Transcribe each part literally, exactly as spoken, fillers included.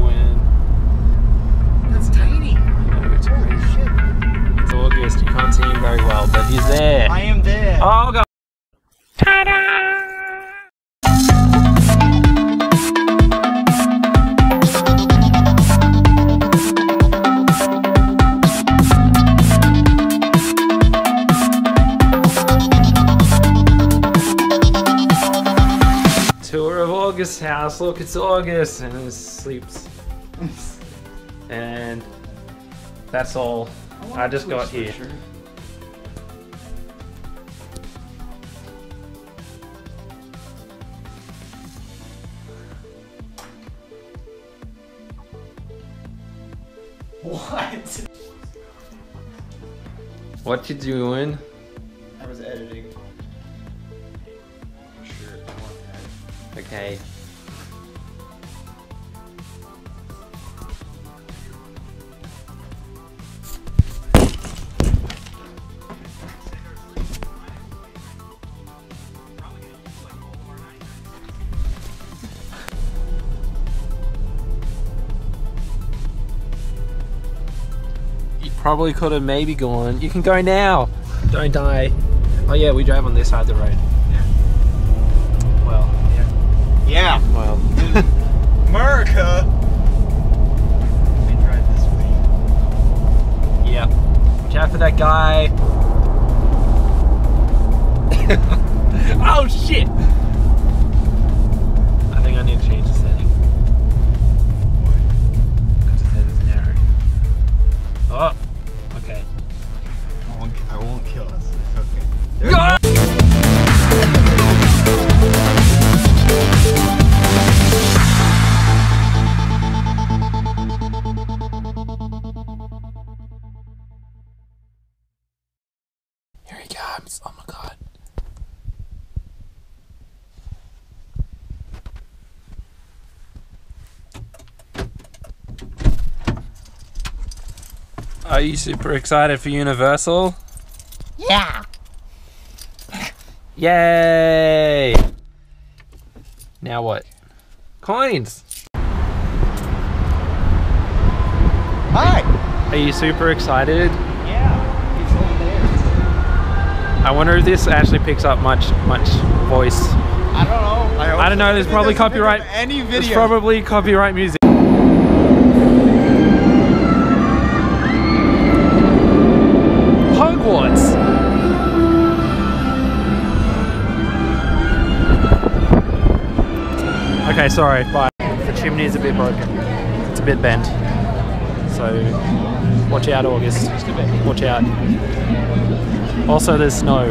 go in. That's tiny. Yeah, it's holy shit. It's August. You can't see him very well, but he's there. I am there. Oh God. House, look, it's August, and it sleeps. And that's all I, I just got here. Sure. What? What you doing? I was editing. Sure, I okay. Probably could have maybe gone. You can go now. Don't die. Oh yeah, we drive on this side of the road. Yeah. Well, yeah. Yeah. Well. America. We drive this way. Yeah. Watch out for that guy. Oh shit. I think I need to change the setting. Because the setting's narrow. Oh. I won't kill us. It's okay. There's no! Here he comes. Oh my God. Are you super excited for Universal? Yeah. Yay! Now what? Coins. Hi. Are you super excited? Yeah. It's all there. I wonder if this actually picks up much, much voice. I don't know. I, I don't know. There's probably copyright. Any video. There's probably copyright music. Okay, sorry, bye. The chimney is a bit broken. It's a bit bent. So, watch out, August. Watch out. Also, there's snow.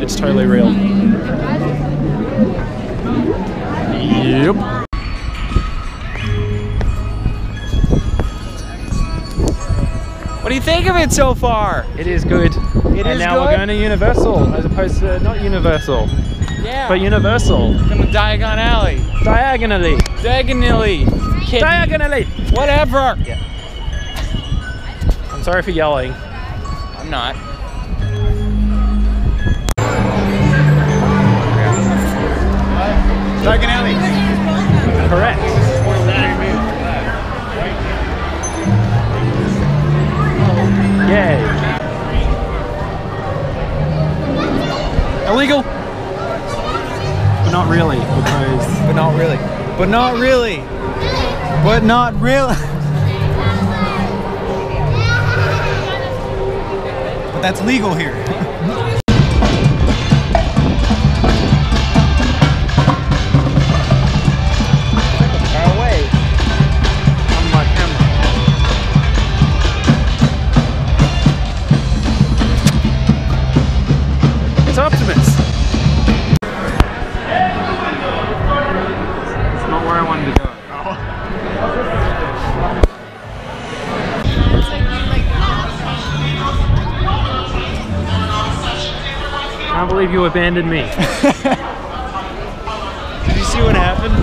It's totally real. Yep. What do you think of it so far? It is good. It and is now good. We're going to Universal, as opposed to not Universal. Yeah. But Universal. From the Diagon Alley. Diagon Alley. Diagon Alley. Diagon Alley. Whatever. Yeah. I'm sorry for yelling. I'm not. Diagon Alley. Correct. Yay. Illegal? But not really, because... But not really. But not really. But not really. But that's legal here. I can't believe you abandoned me. Did you see what happened?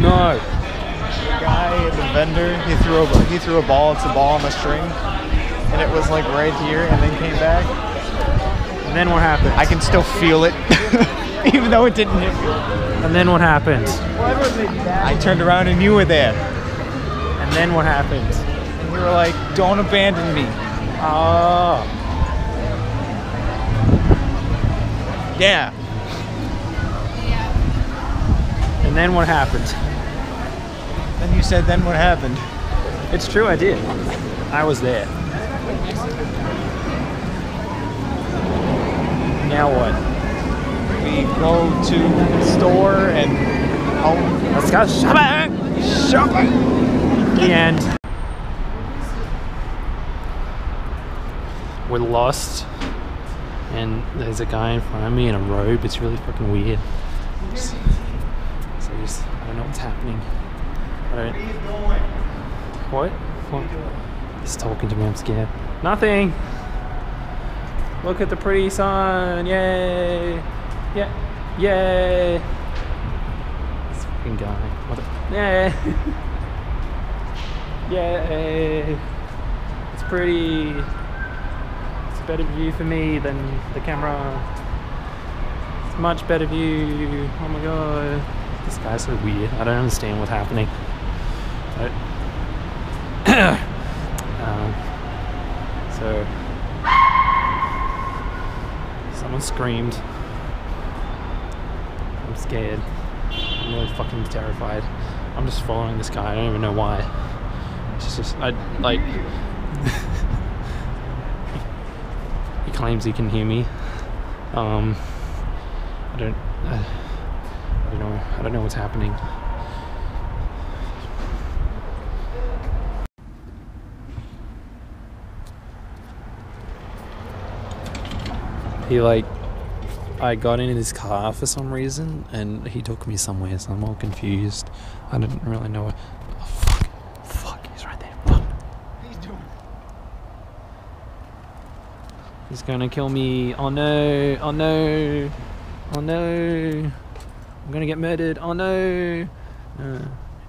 No. The guy, the vendor, he threw a he threw a ball. It's a ball on a string, and it was like right here, and then came back. And then what happened? I can still feel it. even though it didn't hit me. And then what happened? I turned around and you were there. And then what happened? And you were like, don't abandon me. Oh. Yeah. Yeah. And then what happened? Then you said, then what happened? It's true, I did. I was there. Now what? We go to the store and home. Let's go shopping! Shopping! The end. We're lost. And there's a guy in front of me in a robe. It's really fucking weird. So I just, I don't know what's happening. I don't. What? What? He's talking to me, I'm scared. Nothing! Look at the pretty sun! Yay! Yeah! Yay! This fucking guy. What the? Yeah! Yay! It's pretty. It's a better view for me than the camera. It's much better view. Oh my god! This guy's so weird. I don't understand what's happening. So. um, so. Someone screamed. I'm scared. I'm really fucking terrified. I'm just following this guy. I don't even know why. It's just, I like. He claims he can hear me. Um, I don't. Uh, I don't know. I don't know what's happening. He like, I got into his car for some reason, and he took me somewhere, so I'm all confused. I didn't really know what. Oh, fuck. Fuck, he's right there. Fuck. What are you doing? He's gonna kill me. Oh no. Oh no. Oh no. I'm gonna get murdered. Oh no. Uh,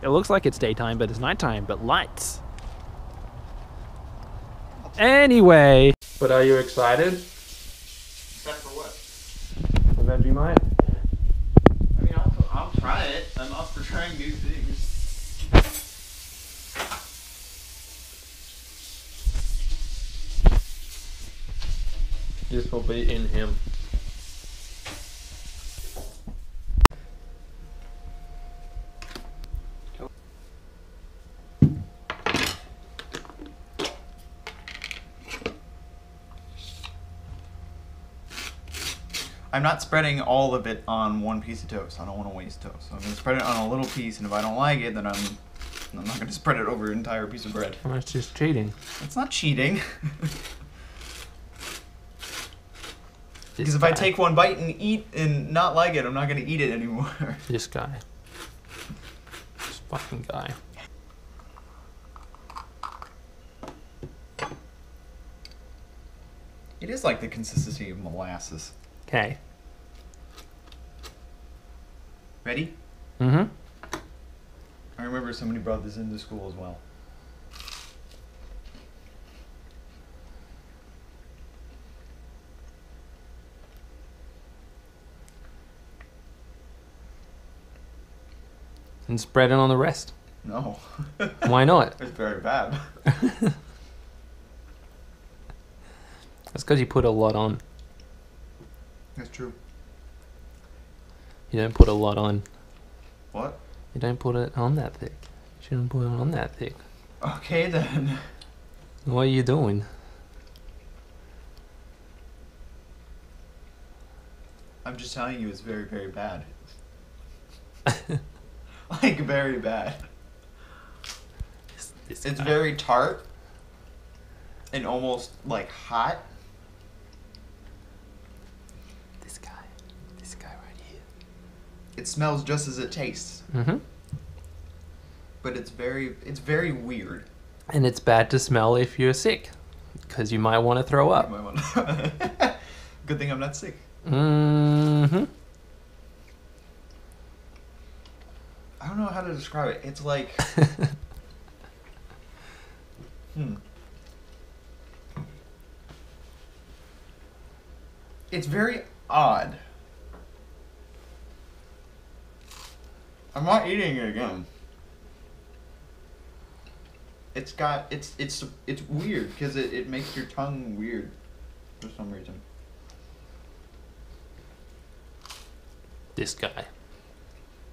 it looks like it's daytime, but it's nighttime, but lights. Anyway. But are you excited? Vegemite? I mean, I'll, I'll try it. I'm up for trying new things. This will be in him. I'm not spreading all of it on one piece of toast. I don't want to waste toast. So I'm going to spread it on a little piece, and if I don't like it, then I'm I'm not going to spread it over an entire piece of bread. Well, that's just cheating. That's not cheating. Because if I take one bite and eat and not like it, I'm not going to eat it anymore. This guy. This fucking guy. It is like the consistency of molasses. Okay. Ready? Mm-hmm. I remember somebody brought this into school as well. And spread it on the rest? No. Why not? It's very bad. That's because you put a lot on. That's true. You don't put a lot on. What? You don't put it on that thick. You shouldn't put it on that thick. Okay then. What are you doing? I'm just telling you it's very, very bad. Like, very bad. It's, it's, it's very tart. And almost, like, hot. It smells just as it tastes. Mm-hmm. But it's very, it's very weird. And it's bad to smell if you're sick, because you might want to throw up. You might want to. Good thing I'm not sick. Mm-hmm. I don't know how to describe it. It's like, hmm. It's very odd. I'm not eating it again. It's got, it's, it's, it's weird because it, it makes your tongue weird for some reason. This guy.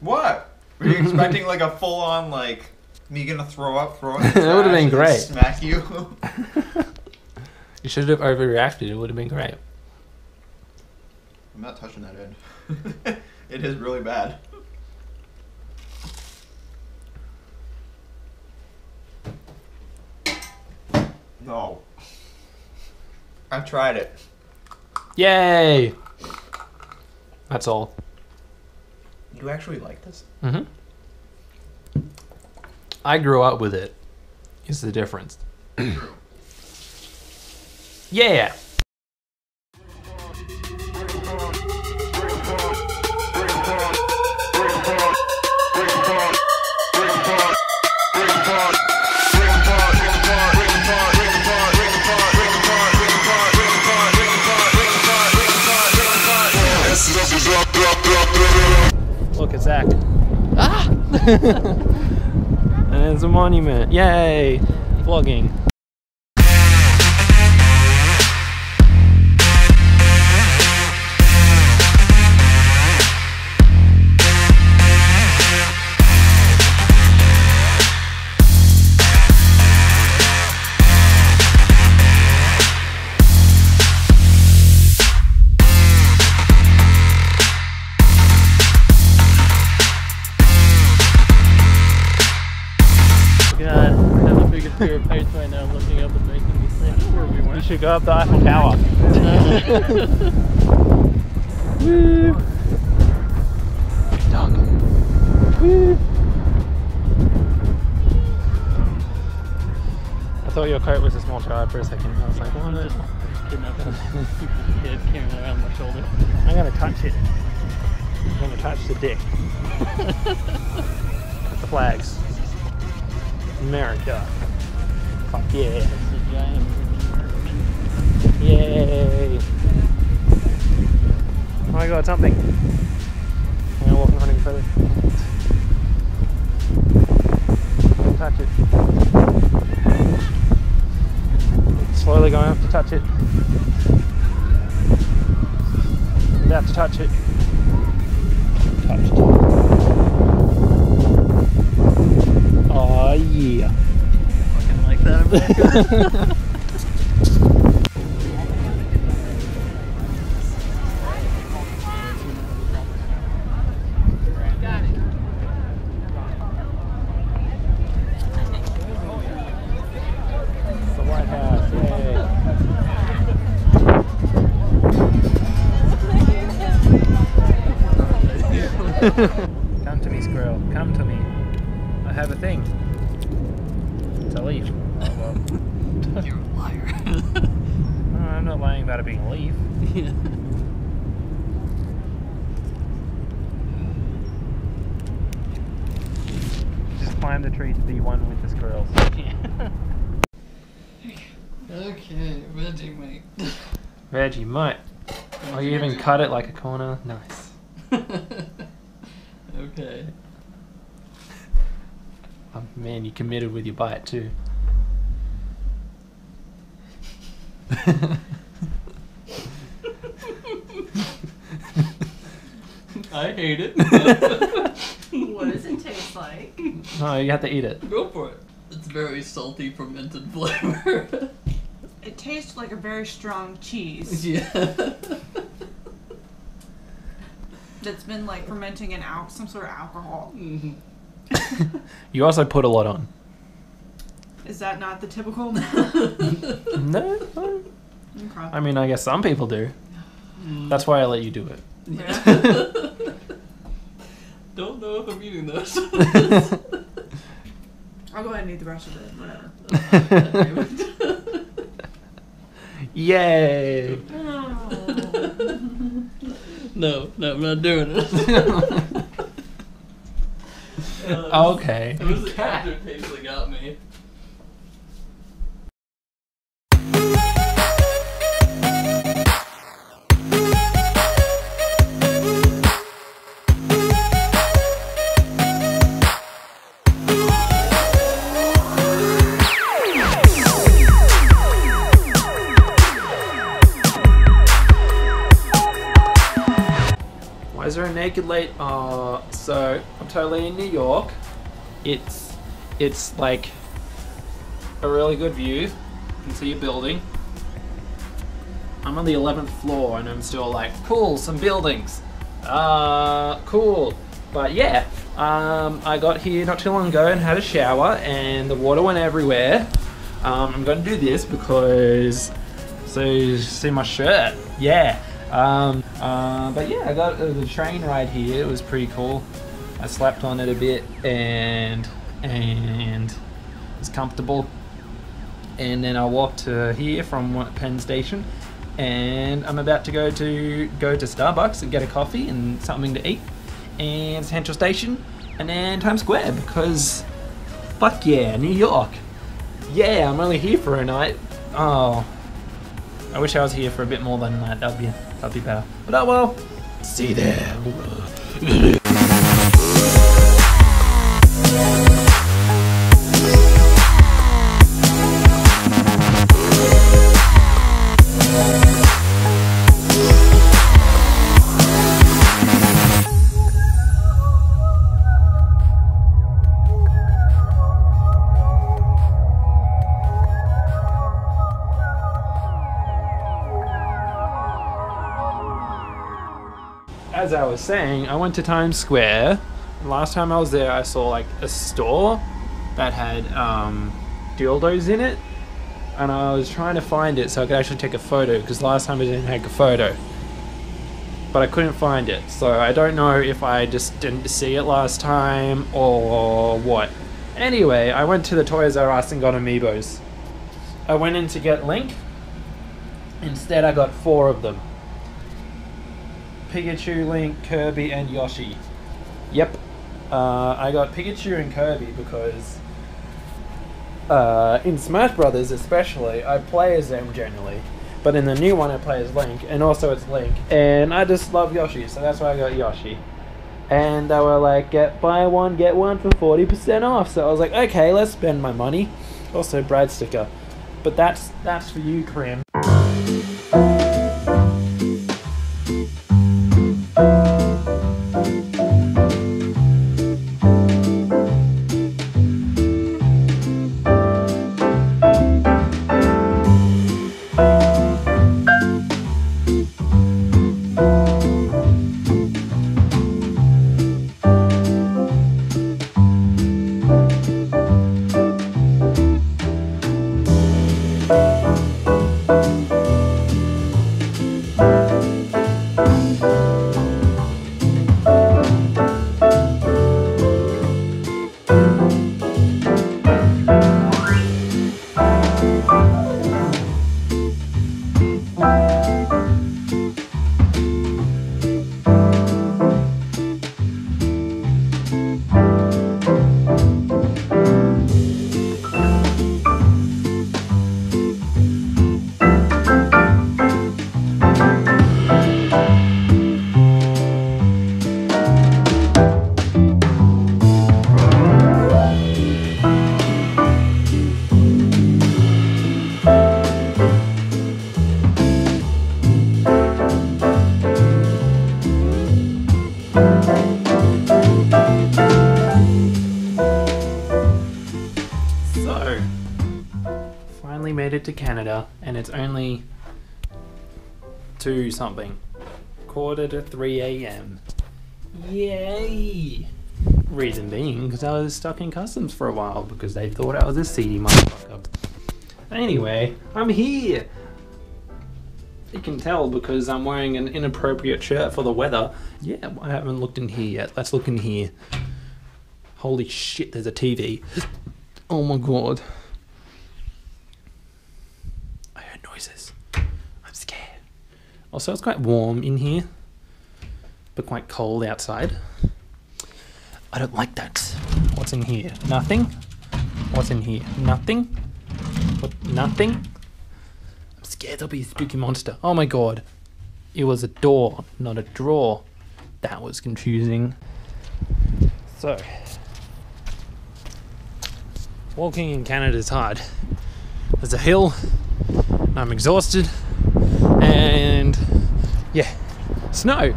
What? Were you expecting like a full on like, me gonna throw up, throw up? That would have been great. Smack you. You should have overreacted. It would have been great. I'm not touching that end. It is really bad. No. I tried it. Yay! That's all. You actually like this? Mm-hmm. I grew up with it. Is the difference. Yeah! Look, it's Zach. Ah! And it's a monument. Yay! Vlogging. Right now, I'm looking up and making me think where we went. We should go up the Eiffel Tower. Woo! Dog. Woo! I thought your coat was a small child for a second. I was like, oh no. Kidnapping kid carrying around my shoulder. I'm gonna touch it. I'm gonna touch the dick. The flags. America. Fuck yeah. It's a giant mermaid. Yay. Oh my god, something. I'm gonna walk in front of you further. Don't touch it. It's slowly going up to touch it. I'm about to touch it. Touched. Oh yeah. The White House, yay! Come to me, squirrel. Come to me. I have a thing. It's a leaf. You're a liar. No, I'm not lying about it being a leaf. Yeah. Just climb the tree to be one with the squirrels. Yeah. Okay, Vegemite. Vegemite. Oh, you even cut it like a corner? Nice. Okay. Oh, man, you committed with your bite too. I hate it. What does it taste like? No, you have to eat it. Go for it. It's very salty, fermented flavor. It tastes like a very strong cheese. Yeah. That's been like fermenting in al some sort of alcohol. Mm-hmm. You also put a lot on. Is that not the typical? No. no. I mean, I guess some people do. Mm. That's why I let you do it. Yeah. Don't know if I'm eating this. I'll go ahead and eat the rest of it. Whatever. Yay! Oh. No, no, I'm not doing it. uh, okay. It was the aftertaste that got me. guys are naked late. Uh, so I'm totally in New York. It's it's like a really good view. You can see a building. I'm on the eleventh floor and I'm still like, cool, some buildings. Uh, cool. But yeah, um, I got here not too long ago and had a shower and the water went everywhere. Um, I'm gonna do this because, so you see my shirt, yeah. Um, uh, but yeah, I got uh, the train ride here, it was pretty cool. I slept on it a bit and, and it was comfortable. And then I walked to here from Penn Station and I'm about to go to go to Starbucks and get a coffee and something to eat and Central Station and then Times Square because fuck yeah, New York. Yeah, I'm only here for a night. Oh, I wish I was here for a bit more than that, that'd be, that'd be better. But oh well, see you there. As I was saying, I went to Times Square. Last time I was there, I saw like a store that had um, dildos in it, and I was trying to find it so I could actually take a photo because last time I didn't take a photo, but I couldn't find it. So I don't know if I just didn't see it last time or what. Anyway, I went to the Toys R Us and got amiibos. I went in to get Link. Instead, I got four of them. Pikachu, Link, Kirby, and Yoshi. Yep. Uh, I got Pikachu and Kirby because uh, in Smash Brothers especially, I play as them generally. But in the new one, I play as Link, and also it's Link. And I just love Yoshi, so that's why I got Yoshi. And they were like, get buy one, get one for forty percent off. So I was like, okay, let's spend my money. Also, Brad sticker. But that's, that's for you, Crim. To Canada, and it's only two something, quarter to three A M Yay! Reason being, because I was stuck in customs for a while because they thought I was a seedy motherfucker. Anyway, I'm here! You can tell because I'm wearing an inappropriate shirt for the weather. Yeah, I haven't looked in here yet. Let's look in here. Holy shit, there's a T V. Oh my god. I'm scared. Also, it's quite warm in here, but quite cold outside. I don't like that. What's in here? Nothing. What's in here? Nothing. What? Nothing. I'm scared there'll be a spooky monster. Oh my god. It was a door, not a drawer. That was confusing. So, walking in Canada is hard. There's a hill. I'm exhausted and yeah, snow.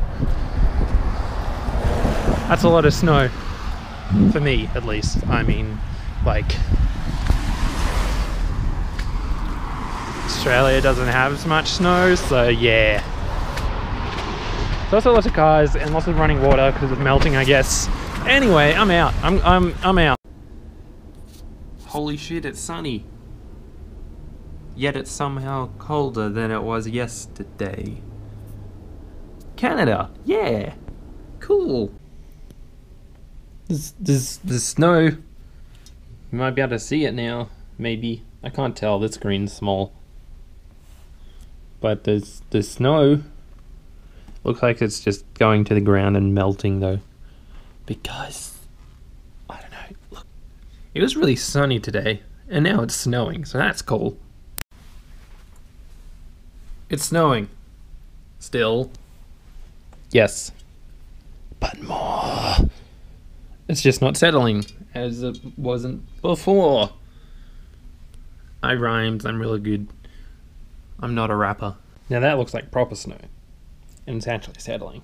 That's a lot of snow. For me, at least. I mean, like... Australia doesn't have as much snow, so yeah. There's also lots of cars and lots of running water because of melting, I guess. Anyway, I'm out. I'm, I'm, I'm out. Holy shit, it's sunny. Yet it's somehow colder than it was yesterday. Canada, yeah. Cool. There's, there's, there's snow. You might be able to see it now, maybe. I can't tell, this screen's small. But there's, there's snow. Looks like it's just going to the ground and melting though. Because, I don't know, look. It was really sunny today, and now it's snowing, so that's cool. It's snowing. Still. Yes. But more. It's just not settling, as it wasn't before. I rhymed, I'm really good. I'm not a rapper. Now that looks like proper snow. And it's actually settling.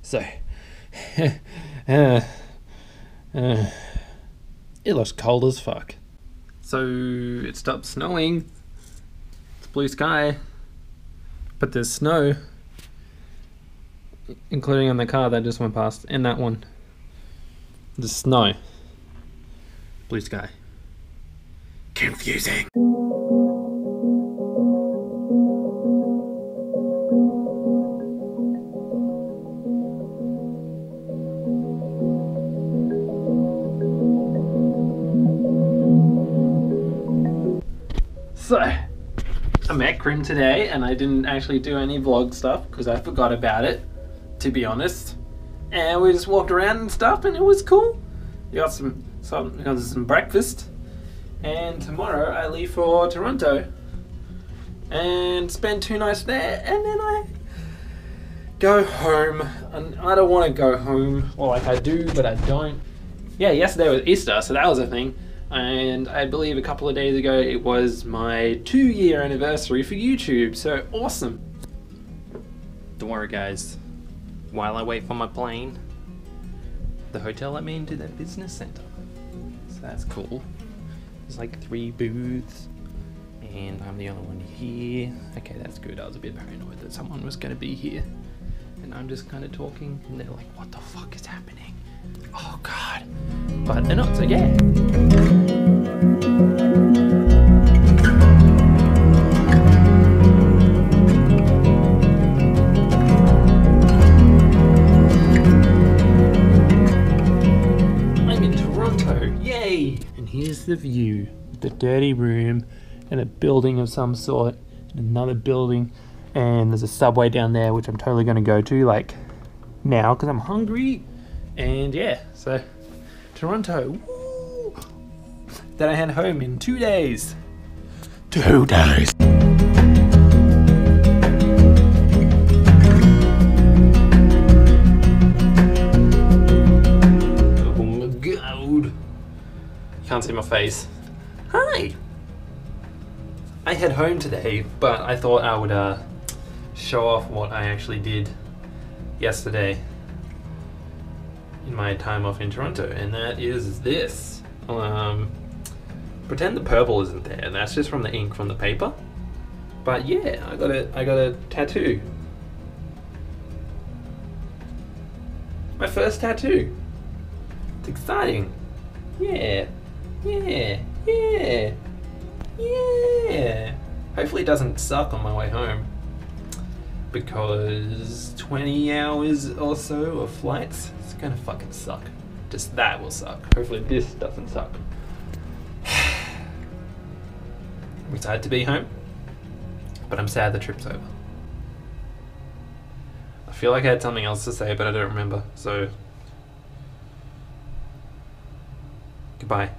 So, uh, uh, it looks cold as fuck. So, it stopped snowing. It's blue sky. But there's snow. Including on the car that just went past, and that one. There's snow. Blue sky. Confusing. So, I met Crim today and I didn't actually do any vlog stuff because I forgot about it, to be honest. And we just walked around and stuff and it was cool. We got some, some, we got some breakfast. And tomorrow I leave for Toronto and spend two nights there, and then I go home. And I don't want to go home. Well, like I do, but I don't. Yeah, yesterday was Easter, so that was a thing. And I believe a couple of days ago it was my two-year anniversary for YouTube, so awesome. Don't worry guys, while I wait for my plane, the hotel let me into their business center, so that's cool. There's like three booths, and I'm the only one here. Okay, that's good. I was a bit paranoid that someone was going to be here. And I'm just kind of talking, and they're like, what the fuck is happening? Oh, God. But they're not, so yeah. Here's the view, the dirty room, and a building of some sort, and another building, and there's a subway down there, which I'm totally going to go to, like, now, because I'm hungry, and yeah, so, Toronto, woo! Then I head home in two days. Two days. Can't see my face. Hi! I head home today, but I thought I would uh, show off what I actually did yesterday in my time off in Toronto, and that is this. Um, pretend the purple isn't there, and that's just from the ink from the paper. But yeah, I got a, I got a tattoo. My first tattoo. It's exciting. Yeah. Yeah, yeah, yeah. Hopefully it doesn't suck on my way home, because twenty hours or so of flights, it's gonna fucking suck. Just that will suck. Hopefully this doesn't suck. I'm excited to be home, but I'm sad the trip's over. I feel like I had something else to say, but I don't remember, so goodbye.